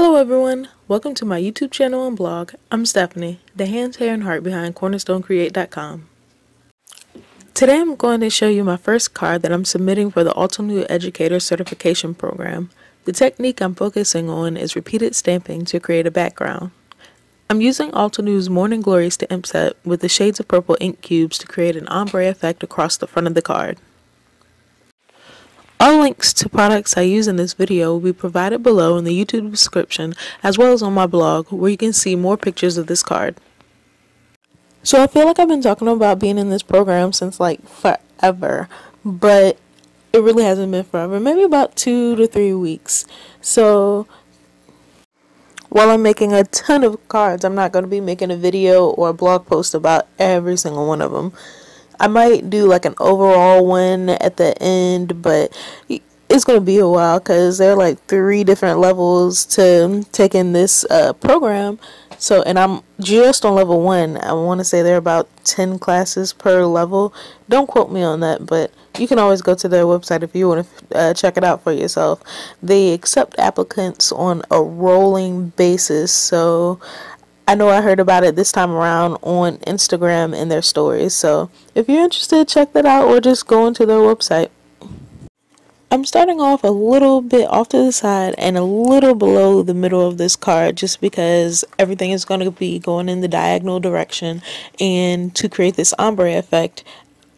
Hello everyone, welcome to my YouTube channel and blog. I'm Stephanie, the hands, hair, and heart behind CornerstoneCreate.com. Today I'm going to show you my first card that I'm submitting for the Altenew Educator Certification Program. The technique I'm focusing on is repeated stamping to create a background. I'm using Altenew's Morning Glory Stamp Set with the shades of purple ink cubes to create an ombre effect across the front of the card. All links to products I use in this video will be provided below in the YouTube description as well as on my blog where you can see more pictures of this card. So I feel like I've been talking about being in this program since like forever, but it really hasn't been forever, maybe about 2 to 3 weeks. So while I'm making a ton of cards, I'm not going to be making a video or a blog post about every single one of them. I might do like an overall one at the end, but it's going to be a while because there are like 3 different levels to taking this program. So, and I'm just on level 1. I want to say there are about 10 classes per level. Don't quote me on that, but you can always go to their website if you want to check it out for yourself. They accept applicants on a rolling basis, so I know I heard about it this time around on Instagram in their stories, so if you're interested, check that out or just go into their website. I'm starting off a little bit off to the side and a little below the middle of this card just because everything is going to be going in the diagonal direction, and to create this ombre effect,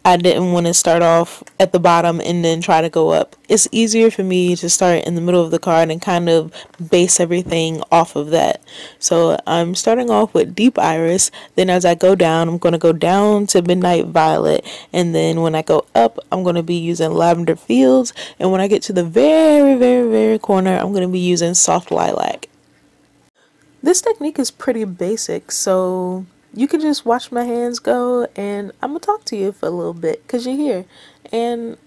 I didn't want to start off at the bottom and then try to go up. It's easier for me to start in the middle of the card and kind of base everything off of that. So I'm starting off with Deep Iris, then as I go down, I'm going to go down to Midnight Violet, and then when I go up, I'm going to be using Lavender Fields, and when I get to the very, very, very corner, I'm going to be using Soft Lilac. This technique is pretty basic, so you can just watch my hands go, and I'm going to talk to you for a little bit because you're here and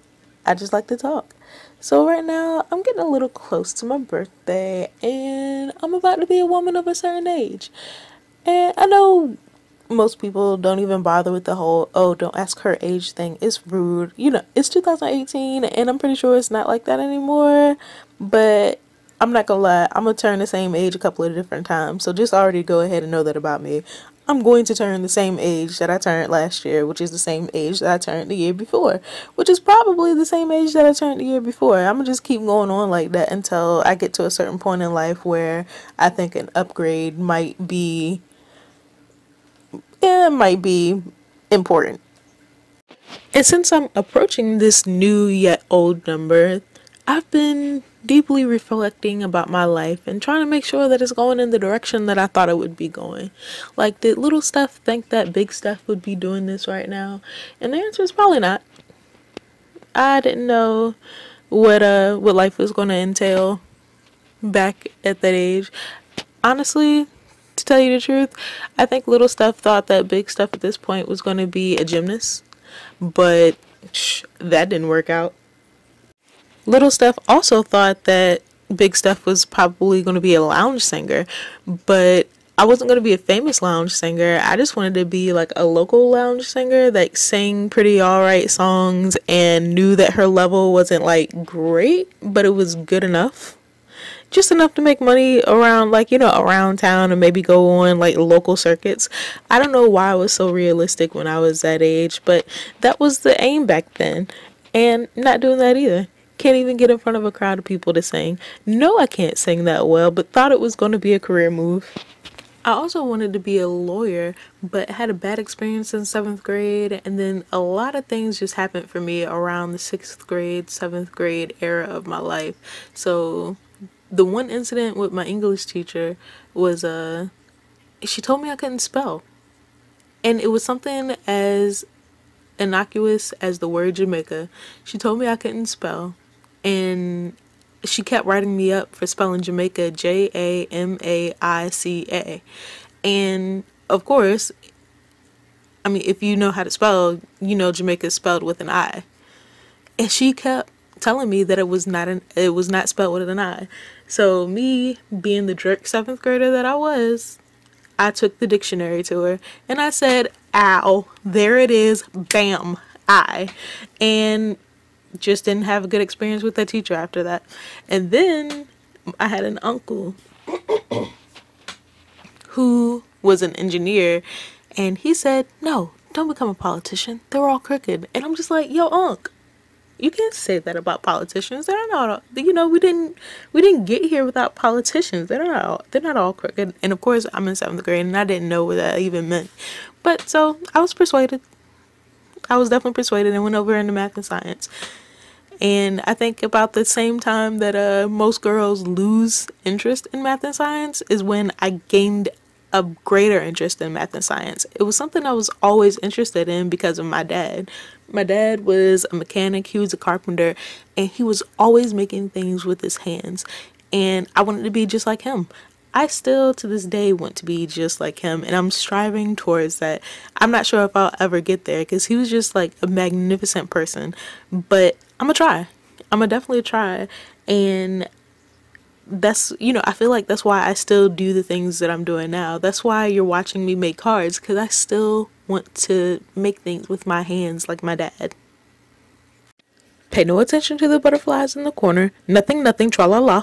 I just like to talk. So right now I'm getting a little close to my birthday and I'm about to be a woman of a certain age. And I know most people don't even bother with the whole, oh, don't ask her age thing. It's rude. You know, it's 2018 and I'm pretty sure it's not like that anymore, but I'm not going to lie. I'm going to turn the same age a couple of different times. So just already go ahead and know that about me. I'm going to turn the same age that I turned last year, which is the same age that I turned the year before, which is probably the same age that I turned the year before. I'm going to just keep going on like that until I get to a certain point in life where I think an upgrade might be, yeah, it might be important. And since I'm approaching this new yet old number, I've been deeply reflecting about my life and trying to make sure that it's going in the direction that I thought it would be going. Like, did little Steph think that big Steph would be doing this right now? And the answer is probably not. I didn't know what life was going to entail back at that age. Honestly, to tell you the truth, I think little Steph thought that big Steph at this point was going to be a gymnast, but that didn't work out. Little Steph also thought that big Steph was probably going to be a lounge singer, but I wasn't going to be a famous lounge singer. I just wanted to be like a local lounge singer that sang pretty alright songs and knew that her level wasn't like great, but it was good enough. Just enough to make money around, like, you know, around town and maybe go on like local circuits. I don't know why I was so realistic when I was that age, but that was the aim back then, and not doing that either. Can't even get in front of a crowd of people to sing. No, I can't sing that well, but thought it was going to be a career move. I also wanted to be a lawyer, but had a bad experience in 7th grade, and then a lot of things just happened for me around the 6th grade, 7th grade era of my life. So the one incident with my English teacher was, she told me I couldn't spell. And it was something as innocuous as the word Jamaica. She told me I couldn't spell. And she kept writing me up for spelling Jamaica J-A-M-A-I-C-A. And of course, I mean, if you know how to spell, you know Jamaica is spelled with an I. And she kept telling me that it was not spelled with an I. So me being the jerk 7th grader that I was, I took the dictionary to her and I said, ow, there it is, bam, I. And just didn't have a good experience with that teacher after that. And then I had an uncle who was an engineer, and he said, no, don't become a politician, they're all crooked. And I'm just like, yo, Unc, you can't say that about politicians. They're not all, you know, we didn't get here without politicians. They're not all crooked. And of course, I'm in 7th grade and I didn't know what that even meant. But so I was persuaded. I was definitely persuaded and went over into math and science. And I think about the same time that most girls lose interest in math and science is when I gained a greater interest in math and science. It was something I was always interested in because of my dad. My dad was a mechanic, he was a carpenter, and he was always making things with his hands. And I wanted to be just like him. I still to this day want to be just like him, and I'm striving towards that. I'm not sure if I'll ever get there because he was just like a magnificent person, but I'm gonna try. I'm gonna definitely try. And that's, you know, I feel like that's why I still do the things that I'm doing now. That's why you're watching me make cards, because I still want to make things with my hands like my dad. Pay no attention to the butterflies in the corner. Nothing, nothing, tra-la-la.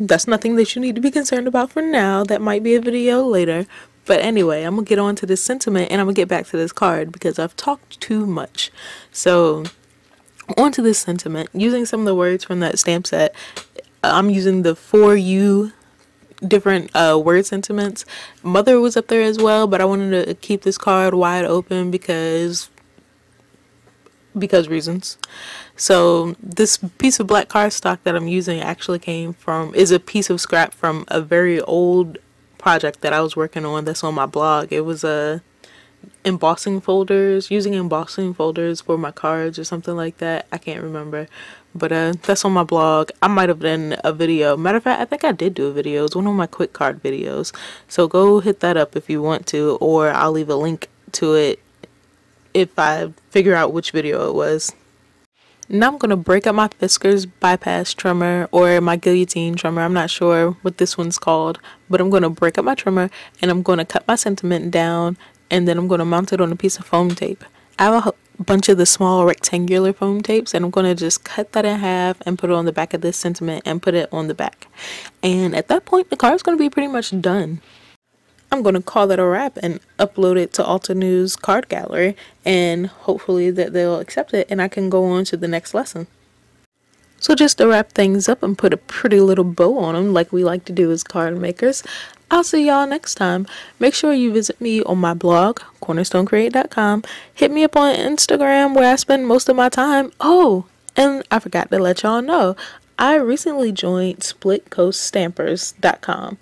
That's nothing that you need to be concerned about for now. That might be a video later. But anyway, I'm gonna get on to this sentiment and I'm gonna get back to this card because I've talked too much. So onto this sentiment, using some of the words from that stamp set. I'm using the For You different word sentiments. Mother was up there as well, but I wanted to keep this card wide open because reasons. So this piece of black cardstock that I'm using actually is a piece of scrap from a very old project that I was working on that's on my blog. It was a using embossing folders for my cards or something like that. I can't remember, but that's on my blog. I might have done a video. Matter of fact, I think I did do a video. It's one of my quick card videos, so go hit that up if you want to, or I'll leave a link to it if I figure out which video it was. Now I'm going to break up my Fiskars bypass trimmer, or my guillotine trimmer. I'm not sure what this one's called, but I'm going to break up my trimmer and I'm going to cut my sentiment down, and then I'm going to mount it on a piece of foam tape. I have a bunch of the small rectangular foam tapes, and I'm going to just cut that in half and put it on the back of this sentiment and put it on the back. And at that point, the card's going to be pretty much done. I'm going to call that a wrap and upload it to Altenew's card gallery, and hopefully that they'll accept it and I can go on to the next lesson. So just to wrap things up and put a pretty little bow on them like we like to do as card makers, I'll see y'all next time. Make sure you visit me on my blog, CornerstoneCreate.com. Hit me up on Instagram where I spend most of my time. Oh, and I forgot to let y'all know, I recently joined SplitCoastStampers.com.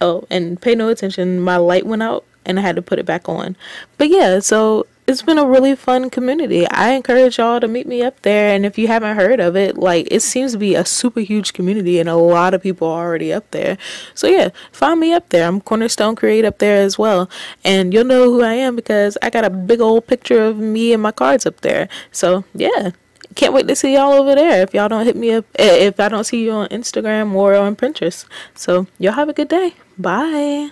Oh, and pay no attention, my light went out and I had to put it back on. But yeah, so it's been a really fun community. I encourage y'all to meet me up there, and if you haven't heard of it, like, it seems to be a super huge community and a lot of people are already up there. So yeah, find me up there. I'm Cornerstone Create up there as well, and you'll know who I am because I got a big old picture of me and my cards up there. So yeah, can't wait to see y'all over there if y'all don't hit me up, if I don't see you on Instagram or on Pinterest. So y'all have a good day. Bye.